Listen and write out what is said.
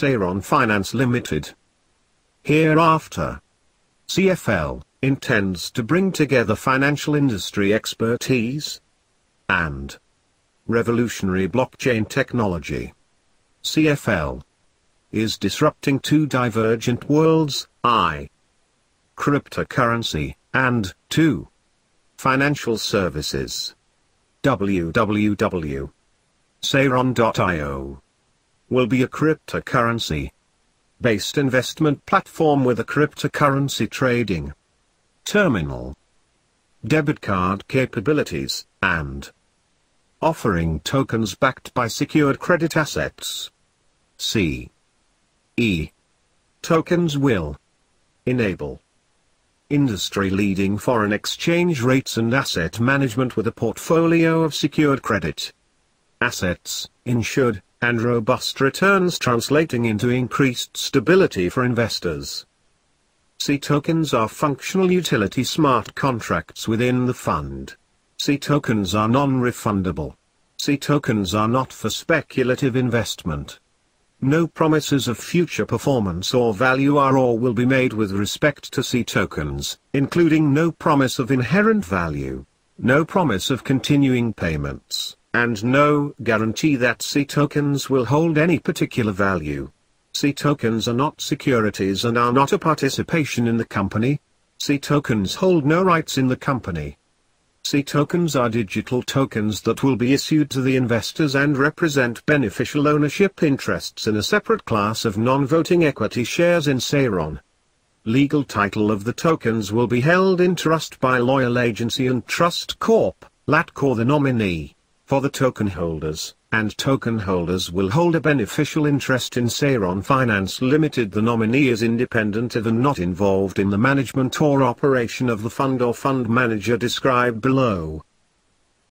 Ceyron Finance Limited. Hereafter, CFL intends to bring together financial industry expertise and revolutionary blockchain technology. CFL is disrupting two divergent worlds, I, cryptocurrency, and II, financial services. www.ceyron.io will be a cryptocurrency-based investment platform with a cryptocurrency trading terminal, debit card capabilities, and offering tokens backed by secured credit assets. CE tokens will enable industry-leading foreign exchange rates and asset management with a portfolio of secured credit assets, insured, and robust returns translating into increased stability for investors. C tokens are functional utility smart contracts within the fund. C tokens are non-refundable. C tokens are not for speculative investment. No promises of future performance or value are or will be made with respect to C tokens, including no promise of inherent value, no promise of continuing payments, and no guarantee that C tokens will hold any particular value. C tokens are not securities and are not a participation in the company. C tokens hold no rights in the company. C tokens are digital tokens that will be issued to the investors and represent beneficial ownership interests in a separate class of non-voting equity shares in Ceyron. Legal title of the tokens will be held in trust by Loyal Agency and Trust Corp, LATCOR, the nominee, for the token holders, and token holders will hold a beneficial interest in Ceyron Finance Limited. The nominee is independent of and not involved in the management or operation of the fund or fund manager described below.